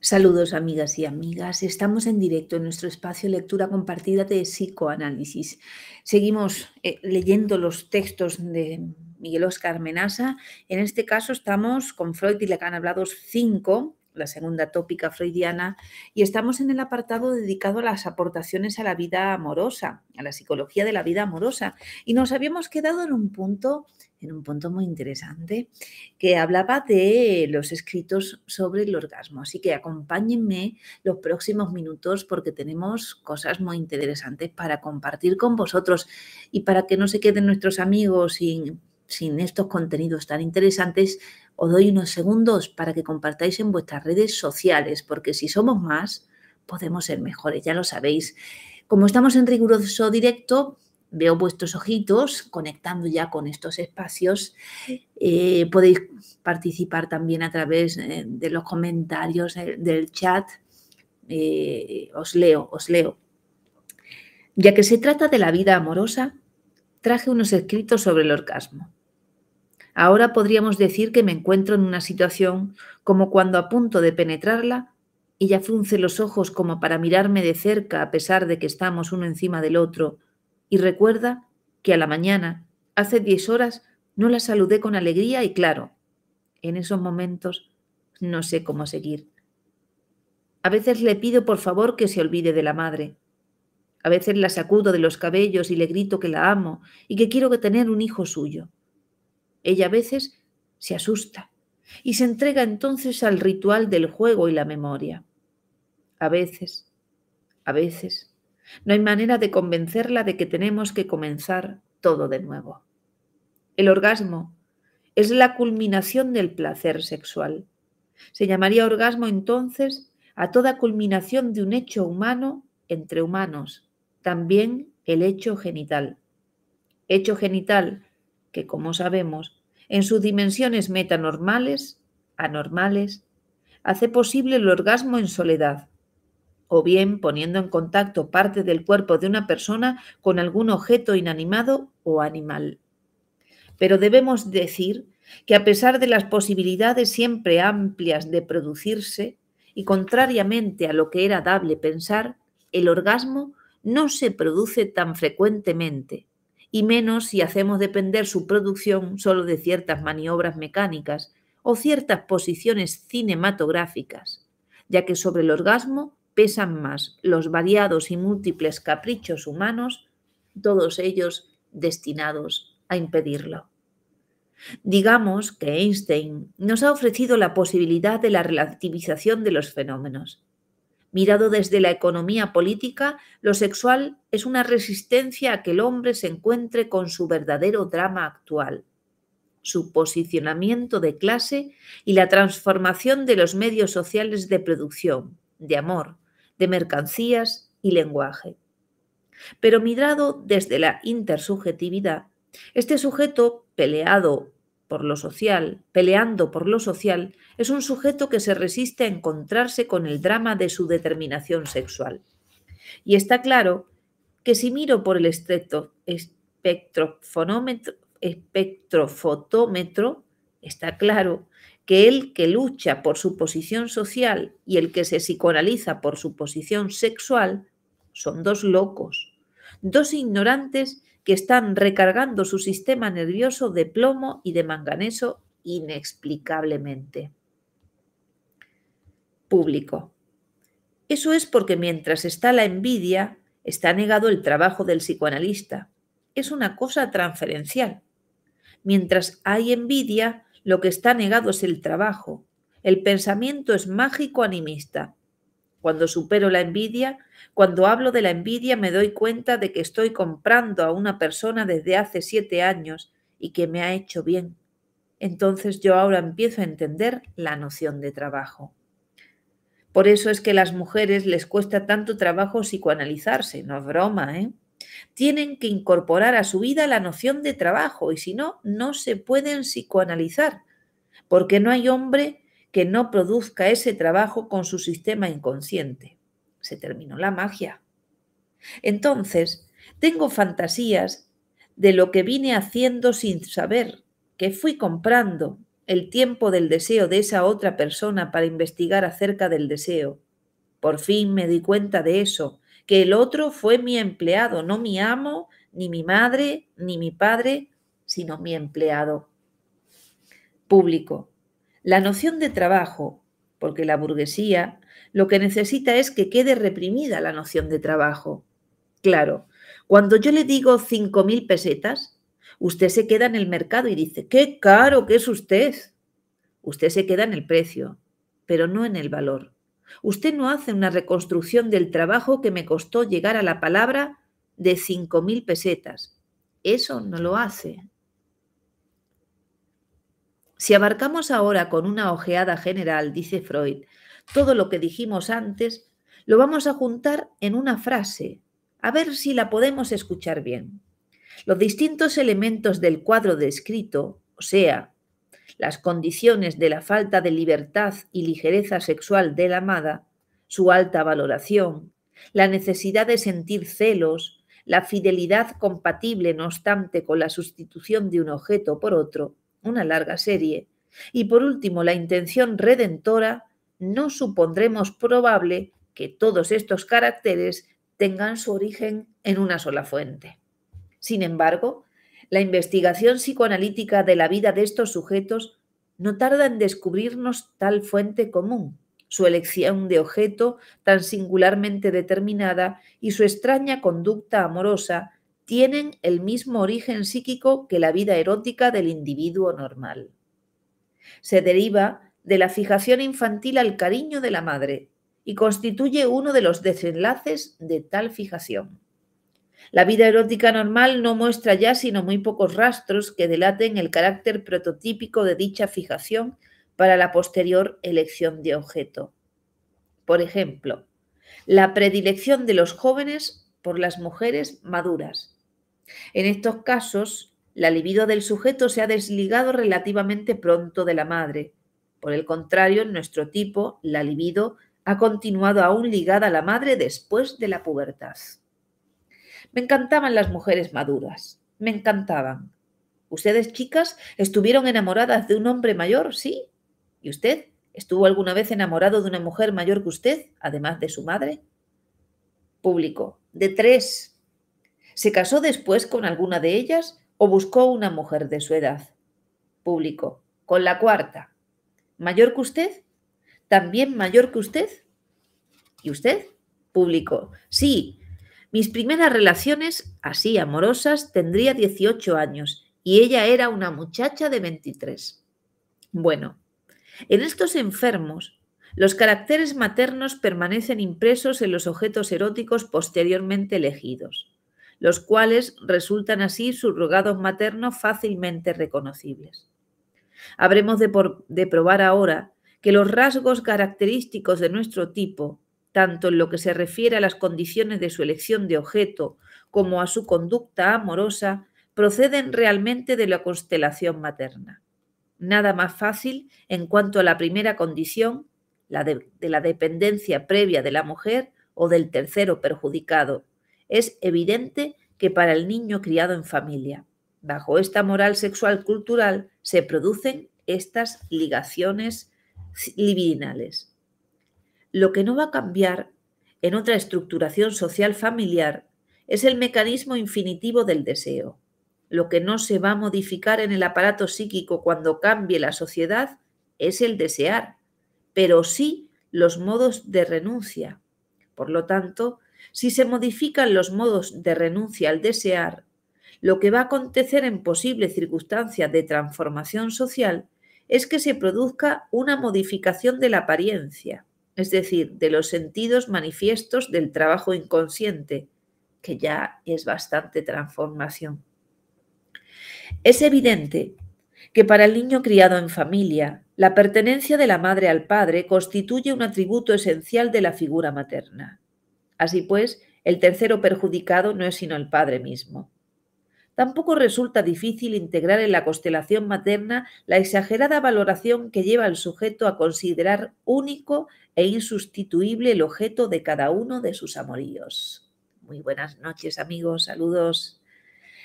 Saludos amigas y amigas, estamos en directo en nuestro espacio Lectura Compartida de Psicoanálisis. Seguimos leyendo los textos de Miguel Óscar Menassa. En este caso estamos con Freud y Lacan Hablados 5, la segunda tópica freudiana, y estamos en el apartado dedicado a las aportaciones a la vida amorosa, a la psicología de la vida amorosa. Y nos habíamos quedado en un punto muy interesante, que hablaba de los escritos sobre el orgasmo. Así que acompáñenme los próximos minutos porque tenemos cosas muy interesantes para compartir con vosotros y para que no se queden nuestros amigos sin estos contenidos tan interesantes. Os doy unos segundos para que compartáis en vuestras redes sociales, porque si somos más, podemos ser mejores, ya lo sabéis. Como estamos en riguroso directo, veo vuestros ojitos conectando ya con estos espacios. Podéis participar también a través de los comentarios del chat. Os leo. Ya que se trata de la vida amorosa, traje unos escritos sobre el orgasmo. Ahora podríamos decir que me encuentro en una situación como cuando a punto de penetrarla, ella frunce los ojos como para mirarme de cerca a pesar de que estamos uno encima del otro, y recuerda que a la mañana, hace 10 horas, no la saludé con alegría y claro, en esos momentos no sé cómo seguir. A veces le pido por favor que se olvide de la madre. A veces la sacudo de los cabellos y le grito que la amo y que quiero tener un hijo suyo. Ella a veces se asusta y se entrega entonces al ritual del juego y la memoria. A veces... No hay manera de convencerla de que tenemos que comenzar todo de nuevo. El orgasmo es la culminación del placer sexual. Se llamaría orgasmo entonces a toda culminación de un hecho humano entre humanos, también el hecho genital. Hecho genital que, como sabemos, en sus dimensiones metanormales, anormales, hace posible el orgasmo en soledad, o bien poniendo en contacto parte del cuerpo de una persona con algún objeto inanimado o animal. Pero debemos decir que a pesar de las posibilidades siempre amplias de producirse, y contrariamente a lo que era dable pensar, el orgasmo no se produce tan frecuentemente, y menos si hacemos depender su producción solo de ciertas maniobras mecánicas o ciertas posiciones cinematográficas, ya que sobre el orgasmo pesan más los variados y múltiples caprichos humanos, todos ellos destinados a impedirlo. Digamos que Einstein nos ha ofrecido la posibilidad de la relativización de los fenómenos. Mirado desde la economía política, lo sexual es una resistencia a que el hombre se encuentre con su verdadero drama actual, su posicionamiento de clase y la transformación de los medios sociales de producción, de amor, de mercancías y lenguaje. Pero mirado desde la intersubjetividad, este sujeto peleando por lo social, es un sujeto que se resiste a encontrarse con el drama de su determinación sexual. Y está claro que si miro por el espectrofotómetro, está claro que el que lucha por su posición social y el que se psicoanaliza por su posición sexual son dos locos, dos ignorantes que están recargando su sistema nervioso de plomo y de manganeso inexplicablemente. Público. Eso es porque mientras está la envidia, está negado el trabajo del psicoanalista. Es una cosa transferencial. Mientras hay envidia, lo que está negado es el trabajo. El pensamiento es mágico animista. Cuando supero la envidia, cuando hablo de la envidia me doy cuenta de que estoy comprando a una persona desde hace 7 años y que me ha hecho bien. Entonces yo ahora empiezo a entender la noción de trabajo. Por eso es que a las mujeres les cuesta tanto trabajo psicoanalizarse, no es broma, ¿eh? Tienen que incorporar a su vida la noción de trabajo y si no, no se pueden psicoanalizar, porque no hay hombre que no produzca ese trabajo con su sistema inconsciente. Se terminó la magia. Entonces, tengo fantasías de lo que vine haciendo sin saber, que fui comprando, el tiempo del deseo de esa otra persona para investigar acerca del deseo. Por fin me di cuenta de eso, que el otro fue mi empleado, no mi amo, ni mi madre, ni mi padre, sino mi empleado. Público. La noción de trabajo, porque la burguesía lo que necesita es que quede reprimida la noción de trabajo. Claro, cuando yo le digo 5.000 pesetas, usted se queda en el mercado y dice, ¡qué caro que es usted! Usted se queda en el precio, pero no en el valor. Usted no hace una reconstrucción del trabajo que me costó llegar a la palabra de 5.000 pesetas. Eso no lo hace. Si abarcamos ahora con una ojeada general, dice Freud, todo lo que dijimos antes, lo vamos a juntar en una frase, a ver si la podemos escuchar bien. Los distintos elementos del cuadro descrito, o sea, las condiciones de la falta de libertad y ligereza sexual de la amada, su alta valoración, la necesidad de sentir celos, la fidelidad compatible no obstante con la sustitución de un objeto por otro, una larga serie, y por último la intención redentora, no supondremos probable que todos estos caracteres tengan su origen en una sola fuente. Sin embargo, la investigación psicoanalítica de la vida de estos sujetos no tarda en descubrirnos tal fuente común, su elección de objeto tan singularmente determinada y su extraña conducta amorosa tienen el mismo origen psíquico que la vida erótica del individuo normal. Se deriva de la fijación infantil al cariño de la madre y constituye uno de los desenlaces de tal fijación. La vida erótica normal no muestra ya sino muy pocos rastros que delaten el carácter prototípico de dicha fijación para la posterior elección de objeto. Por ejemplo, la predilección de los jóvenes por las mujeres maduras. En estos casos, la libido del sujeto se ha desligado relativamente pronto de la madre. Por el contrario, en nuestro tipo, la libido ha continuado aún ligada a la madre después de la pubertad. Me encantaban las mujeres maduras, me encantaban. ¿Ustedes, chicas, estuvieron enamoradas de un hombre mayor, sí? ¿Y usted estuvo alguna vez enamorado de una mujer mayor que usted, además de su madre? Público, de 3. ¿Se casó después con alguna de ellas o buscó una mujer de su edad? Público, con la 4ª. ¿Mayor que usted? ¿También mayor que usted? ¿Y usted? Público, sí. Mis primeras relaciones, así amorosas, tendría 18 años y ella era una muchacha de 23. Bueno, en estos enfermos, los caracteres maternos permanecen impresos en los objetos eróticos posteriormente elegidos, los cuales resultan así subrogados maternos fácilmente reconocibles. Habremos de probar ahora que los rasgos característicos de nuestro tipo, tanto en lo que se refiere a las condiciones de su elección de objeto como a su conducta amorosa, proceden realmente de la constelación materna. Nada más fácil en cuanto a la primera condición, la de la dependencia previa de la mujer o del tercero perjudicado. Es evidente que para el niño criado en familia, bajo esta moral sexual cultural, se producen estas ligaciones libidinales. Lo que no va a cambiar en otra estructuración social familiar es el mecanismo infinitivo del deseo. Lo que no se va a modificar en el aparato psíquico cuando cambie la sociedad es el desear, pero sí los modos de renuncia. Por lo tanto, si se modifican los modos de renuncia al desear, lo que va a acontecer en posibles circunstancias de transformación social es que se produzca una modificación de la apariencia, es decir, de los sentidos manifiestos del trabajo inconsciente, que ya es bastante transformación. Es evidente que para el niño criado en familia, la pertenencia de la madre al padre constituye un atributo esencial de la figura materna. Así pues, el tercero perjudicado no es sino el padre mismo. Tampoco resulta difícil integrar en la constelación materna la exagerada valoración que lleva al sujeto a considerar único e insustituible el objeto de cada uno de sus amoríos. Muy buenas noches, amigos, saludos.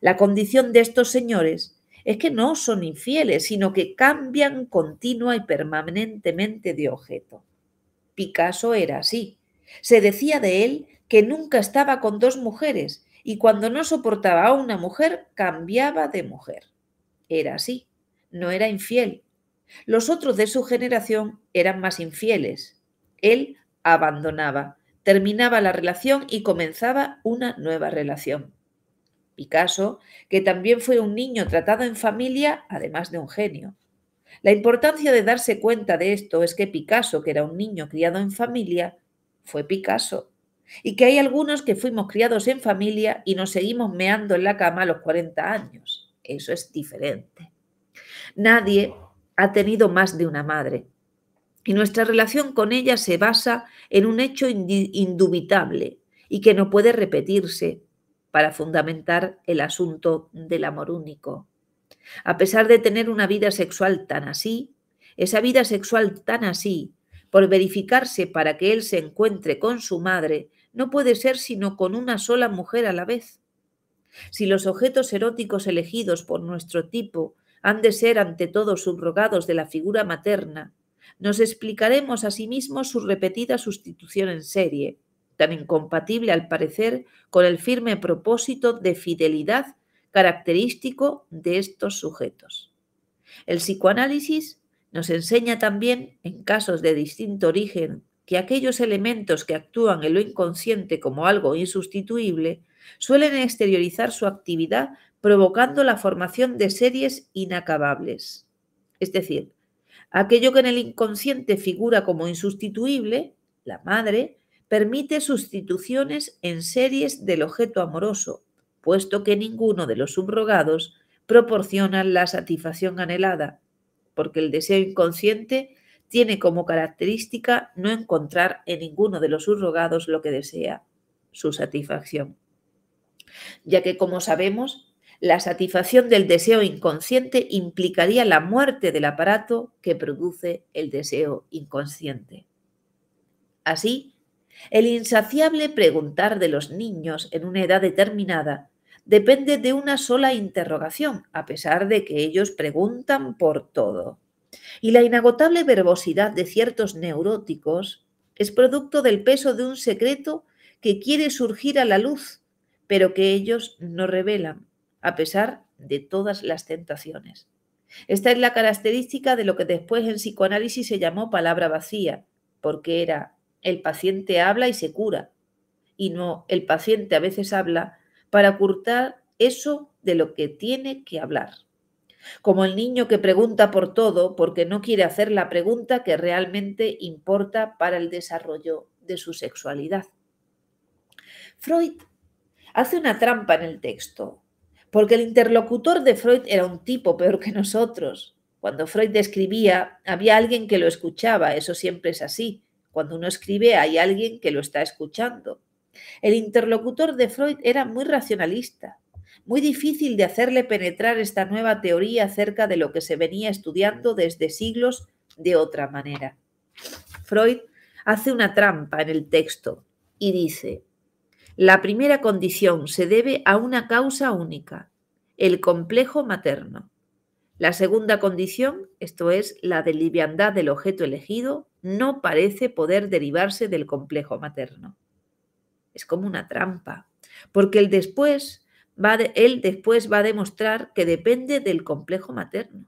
La condición de estos señores es que no son infieles, sino que cambian continua y permanentemente de objeto. Picasso era así. Se decía de él que nunca estaba con dos mujeres y cuando no soportaba a una mujer, cambiaba de mujer. Era así, no era infiel. Los otros de su generación eran más infieles. Él abandonaba, terminaba la relación y comenzaba una nueva relación. Picasso, que también fue un niño tratado en familia, además de un genio. La importancia de darse cuenta de esto es que Picasso, que era un niño criado en familia, fue Picasso. Y que hay algunos que fuimos criados en familia y nos seguimos meando en la cama a los 40 años. Eso es diferente. Nadie ha tenido más de una madre. Y nuestra relación con ella se basa en un hecho indubitable y que no puede repetirse para fundamentar el asunto del amor único. A pesar de tener una vida sexual tan así, esa vida sexual tan así, por verificarse para que él se encuentre con su madre, no puede ser sino con una sola mujer a la vez. Si los objetos eróticos elegidos por nuestro tipo han de ser ante todo subrogados de la figura materna, nos explicaremos asimismo su repetida sustitución en serie, tan incompatible al parecer con el firme propósito de fidelidad característico de estos sujetos. El psicoanálisis nos enseña también, en casos de distinto origen, que aquellos elementos que actúan en lo inconsciente como algo insustituible suelen exteriorizar su actividad provocando la formación de series inacabables. Es decir, aquello que en el inconsciente figura como insustituible, la madre, permite sustituciones en series del objeto amoroso, puesto que ninguno de los subrogados proporciona la satisfacción anhelada, porque el deseo inconsciente tiene como característica no encontrar en ninguno de los subrogados lo que desea, su satisfacción. Ya que, como sabemos, la satisfacción del deseo inconsciente implicaría la muerte del aparato que produce el deseo inconsciente. Así, el insaciable preguntar de los niños en una edad determinada depende de una sola interrogación, a pesar de que ellos preguntan por todo. Y la inagotable verbosidad de ciertos neuróticos es producto del peso de un secreto que quiere surgir a la luz, pero que ellos no revelan, a pesar de todas las tentaciones. Esta es la característica de lo que después en psicoanálisis se llamó palabra vacía, porque era el paciente habla y se cura, y no el paciente a veces habla para ocultar eso de lo que tiene que hablar. Como el niño que pregunta por todo porque no quiere hacer la pregunta que realmente importa para el desarrollo de su sexualidad. Freud hace una trampa en el texto, porque el interlocutor de Freud era un tipo peor que nosotros. Cuando Freud escribía, había alguien que lo escuchaba, eso siempre es así. Cuando uno escribe, hay alguien que lo está escuchando. El interlocutor de Freud era muy racionalista, muy difícil de hacerle penetrar esta nueva teoría acerca de lo que se venía estudiando desde siglos de otra manera. Freud hace una trampa en el texto y dice: la primera condición se debe a una causa única, el complejo materno. La segunda condición, esto es, la de liviandad del objeto elegido, no parece poder derivarse del complejo materno. Es como una trampa, porque él después va a demostrar que depende del complejo materno.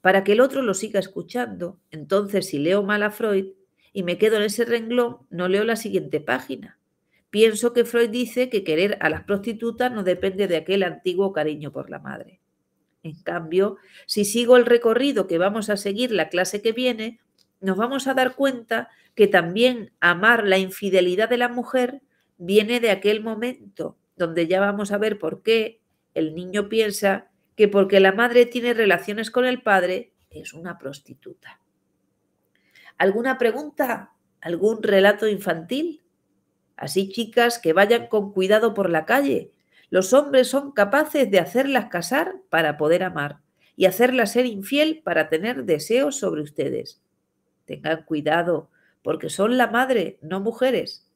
Para que el otro lo siga escuchando, entonces si leo mal a Freud y me quedo en ese renglón, no leo la siguiente página. Pienso que Freud dice que querer a las prostitutas no depende de aquel antiguo cariño por la madre. En cambio, si sigo el recorrido que vamos a seguir la clase que viene, nos vamos a dar cuenta que también amar la infidelidad de la mujer viene de aquel momento, donde ya vamos a ver por qué el niño piensa que porque la madre tiene relaciones con el padre es una prostituta. ¿Alguna pregunta? ¿Algún relato infantil? Así, chicas, que vayan con cuidado por la calle. Los hombres son capaces de hacerlas casar para poder amar y hacerlas ser infiel para tener deseos sobre ustedes. Tengan cuidado, porque son la madre, no mujeres.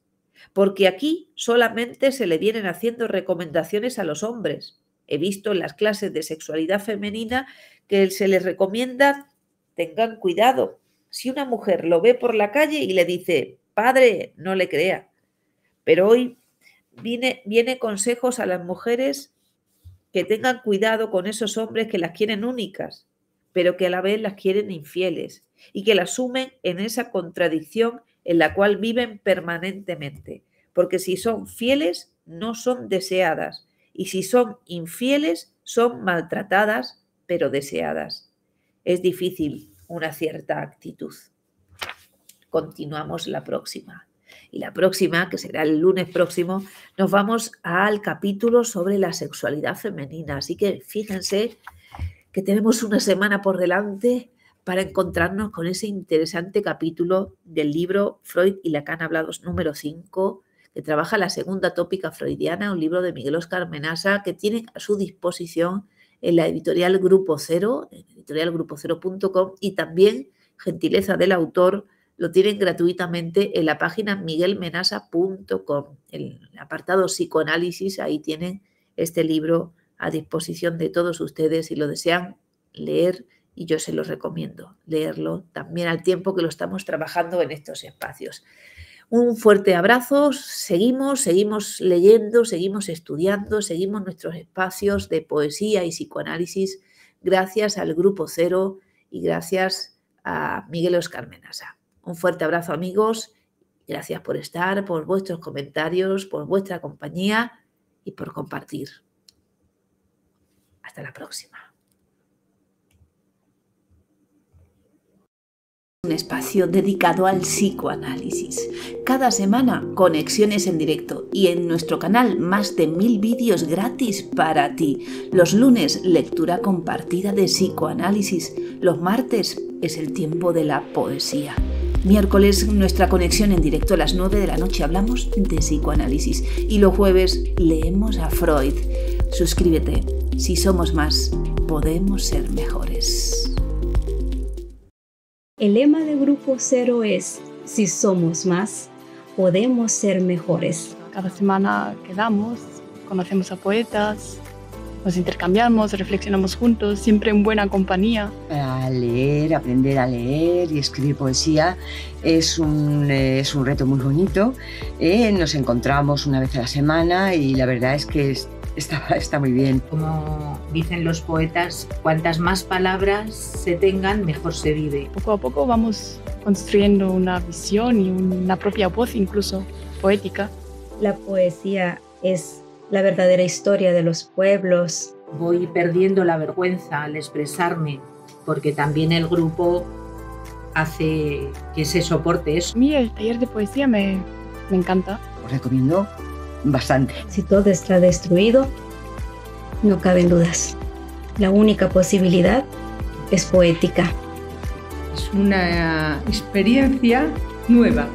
Porque aquí solamente se le vienen haciendo recomendaciones a los hombres. He visto en las clases de sexualidad femenina que se les recomienda, tengan cuidado. Si una mujer lo ve por la calle y le dice, padre, no le crea. Pero hoy viene consejos a las mujeres que tengan cuidado con esos hombres que las quieren únicas, pero que a la vez las quieren infieles y que las sumen en esa contradicción en la cual viven permanentemente. Porque si son fieles, no son deseadas. Y si son infieles, son maltratadas, pero deseadas. Es difícil una cierta actitud. Continuamos la próxima. Y la próxima, que será el lunes próximo, nos vamos al capítulo sobre la sexualidad femenina. Así que fíjense que tenemos una semana por delante para encontrarnos con ese interesante capítulo del libro Freud y Lacan Hablados número 5, que trabaja la segunda tópica freudiana, un libro de Miguel Óscar Menassa que tienen a su disposición en la editorial Grupo Cero, en editorialgrupocero.com, y también, gentileza del autor, lo tienen gratuitamente en la página miguelmenasa.com. En el apartado psicoanálisis, ahí tienen este libro a disposición de todos ustedes si lo desean leer, y yo se los recomiendo leerlo también al tiempo que lo estamos trabajando en estos espacios. Un fuerte abrazo, seguimos leyendo, seguimos estudiando, seguimos nuestros espacios de poesía y psicoanálisis gracias al Grupo Cero y gracias a Miguel Óscar Menassa. Un fuerte abrazo, amigos, gracias por estar, por vuestros comentarios, por vuestra compañía y por compartir. Hasta la próxima. Un espacio dedicado al psicoanálisis. Cada semana, conexiones en directo y en nuestro canal más de 1000 vídeos gratis para ti. Los lunes, lectura compartida de psicoanálisis. Los martes es el tiempo de la poesía. Miércoles, nuestra conexión en directo a las 9 de la noche. Hablamos de psicoanálisis. Y los jueves, leemos a Freud. Suscríbete. Si somos más, podemos ser mejores. El lema de Grupo Cero es, si somos más, podemos ser mejores. Cada semana quedamos, conocemos a poetas, nos intercambiamos, reflexionamos juntos, siempre en buena compañía. A leer, aprender a leer y escribir poesía es un reto muy bonito. Nos encontramos una vez a la semana y la verdad es que está muy bien. Como dicen los poetas, cuantas más palabras se tengan, mejor se vive. Poco a poco vamos construyendo una visión y una propia voz, incluso poética. La poesía es la verdadera historia de los pueblos. Voy perdiendo la vergüenza al expresarme, porque también el grupo hace que se soporte eso. A mí el taller de poesía me encanta. Os recomiendo bastante. Si todo está destruido, no caben dudas. La única posibilidad es poética. Es una experiencia nueva.